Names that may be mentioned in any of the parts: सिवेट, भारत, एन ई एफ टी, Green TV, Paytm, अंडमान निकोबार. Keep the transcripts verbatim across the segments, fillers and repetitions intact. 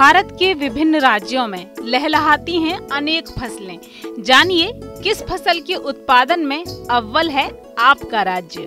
भारत के विभिन्न राज्यों में लहलहाती हैं अनेक फसलें। जानिए किस फसल के उत्पादन में अव्वल है आपका राज्य।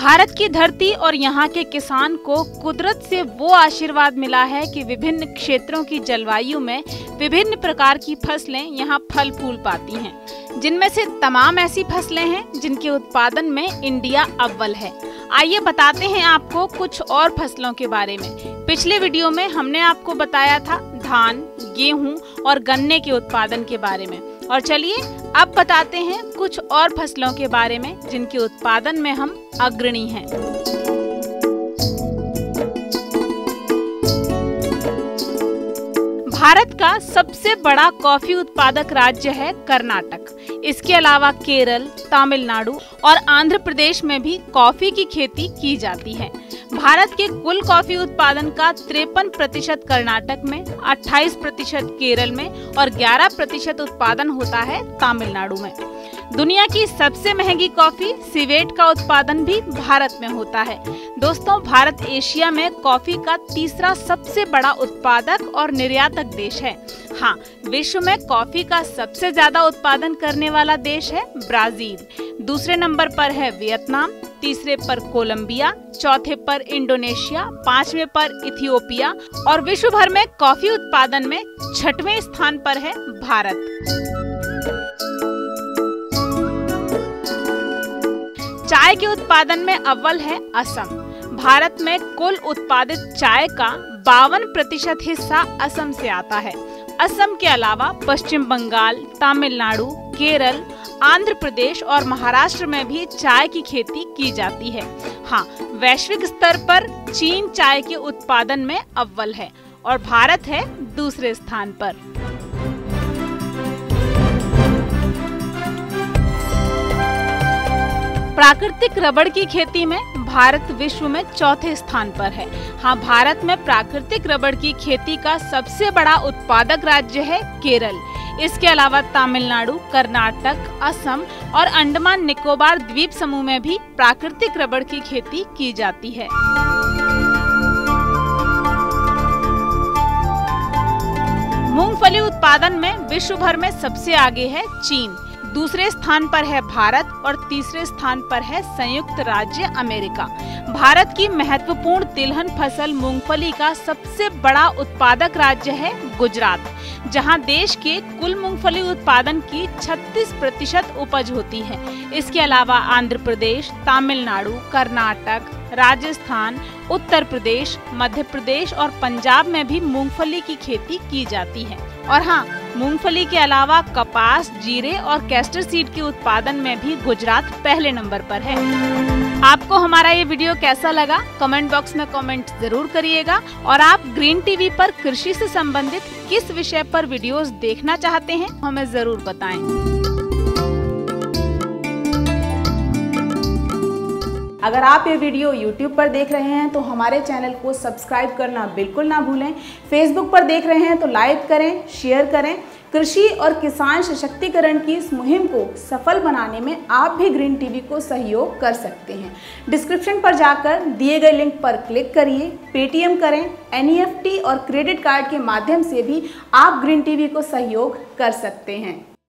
भारत की धरती और यहाँ के किसान को कुदरत से वो आशीर्वाद मिला है कि विभिन्न क्षेत्रों की जलवायु में विभिन्न प्रकार की फसलें यहाँ फल फूल पाती हैं, जिनमें से तमाम ऐसी फसलें हैं जिनके उत्पादन में इंडिया अव्वल है। आइए बताते हैं आपको कुछ और फसलों के बारे में। पिछले वीडियो में हमने आपको बताया था धान, गेहूं और गन्ने के उत्पादन के बारे में, और चलिए अब बताते हैं कुछ और फसलों के बारे में जिनके उत्पादन में हम अग्रणी हैं। भारत का सबसे बड़ा कॉफी उत्पादक राज्य है कर्नाटक। इसके अलावा केरल, तमिलनाडु और आंध्र प्रदेश में भी कॉफी की खेती की जाती है। भारत के कुल कॉफी उत्पादन का तिरपन प्रतिशत कर्नाटक में, अट्ठाईस प्रतिशत केरल में और ग्यारह प्रतिशत उत्पादन होता है तमिलनाडु में। दुनिया की सबसे महंगी कॉफी सिवेट का उत्पादन भी भारत में होता है। दोस्तों, भारत एशिया में कॉफी का तीसरा सबसे बड़ा उत्पादक और निर्यातक देश है। हाँ, विश्व में कॉफी का सबसे ज्यादा उत्पादन करने वाला देश है ब्राजील, दूसरे नंबर पर है वियतनाम, तीसरे पर कोलंबिया, चौथे पर इंडोनेशिया, पांचवे पर इथियोपिया और विश्व भर में कॉफी उत्पादन में छठवें स्थान पर है भारत। चाय के उत्पादन में अव्वल है असम। भारत में कुल उत्पादित चाय का बावन प्रतिशत हिस्सा असम से आता है। असम के अलावा पश्चिम बंगाल, तमिलनाडु, केरल, आंध्र प्रदेश और महाराष्ट्र में भी चाय की खेती की जाती है। हाँ, वैश्विक स्तर पर चीन चाय के उत्पादन में अव्वल है और भारत है दूसरे स्थान पर। प्राकृतिक रबड़ की खेती में भारत विश्व में चौथे स्थान पर है। हाँ, भारत में प्राकृतिक रबड़ की खेती का सबसे बड़ा उत्पादक राज्य है केरल। इसके अलावा तमिलनाडु, कर्नाटक, असम और अंडमान निकोबार द्वीप समूह में भी प्राकृतिक रबड़ की खेती की जाती है। मूंगफली उत्पादन में विश्व भर में सबसे आगे है चीन, दूसरे स्थान पर है भारत और तीसरे स्थान पर है संयुक्त राज्य अमेरिका। भारत की महत्वपूर्ण तिलहन फसल मूंगफली का सबसे बड़ा उत्पादक राज्य है गुजरात, जहां देश के कुल मूंगफली उत्पादन की छत्तीस प्रतिशत उपज होती है। इसके अलावा आंध्र प्रदेश, तमिलनाडु, कर्नाटक, राजस्थान, उत्तर प्रदेश, मध्य प्रदेश और पंजाब में भी मूंगफली की खेती की जाती है। और हाँ, मूंगफली के अलावा कपास, जीरे और कैस्टर सीड के उत्पादन में भी गुजरात पहले नंबर पर है। आपको हमारा ये वीडियो कैसा लगा कमेंट बॉक्स में कमेंट जरूर करिएगा, और आप ग्रीन टीवी पर कृषि से संबंधित किस विषय पर वीडियोस देखना चाहते हैं हमें जरूर बताएं। अगर आप ये वीडियो यूट्यूब पर देख रहे हैं तो हमारे चैनल को सब्सक्राइब करना बिल्कुल ना भूलें। फेसबुक पर देख रहे हैं तो लाइक करें, शेयर करें। कृषि और किसान सशक्तिकरण की इस मुहिम को सफल बनाने में आप भी ग्रीन टीवी को सहयोग कर सकते हैं। डिस्क्रिप्शन पर जाकर दिए गए लिंक पर क्लिक करिए, पेटीएम करें, एन ई एफ टी और क्रेडिट कार्ड के माध्यम से भी आप ग्रीन टीवी को सहयोग कर सकते हैं।